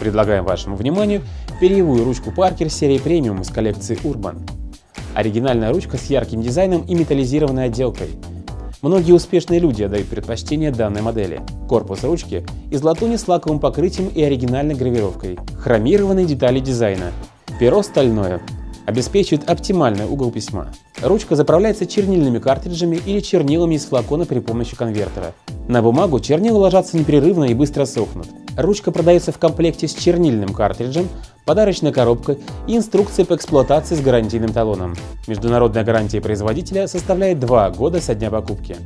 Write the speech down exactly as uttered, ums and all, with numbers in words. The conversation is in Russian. Предлагаем вашему вниманию перьевую ручку Parker серии премиум из коллекции Urban. Оригинальная ручка с ярким дизайном и металлизированной отделкой. Многие успешные люди отдают предпочтение данной модели. Корпус ручки из латуни с лаковым покрытием и оригинальной гравировкой. Хромированные детали дизайна. Перо стальное. Обеспечивает оптимальный угол письма. Ручка заправляется чернильными картриджами или чернилами из флакона при помощи конвертера. На бумагу чернила ложатся непрерывно и быстро сохнут. Ручка продается в комплекте с чернильным картриджем, подарочной коробкой и инструкцией по эксплуатации с гарантийным талоном. Международная гарантия производителя составляет два года со дня покупки.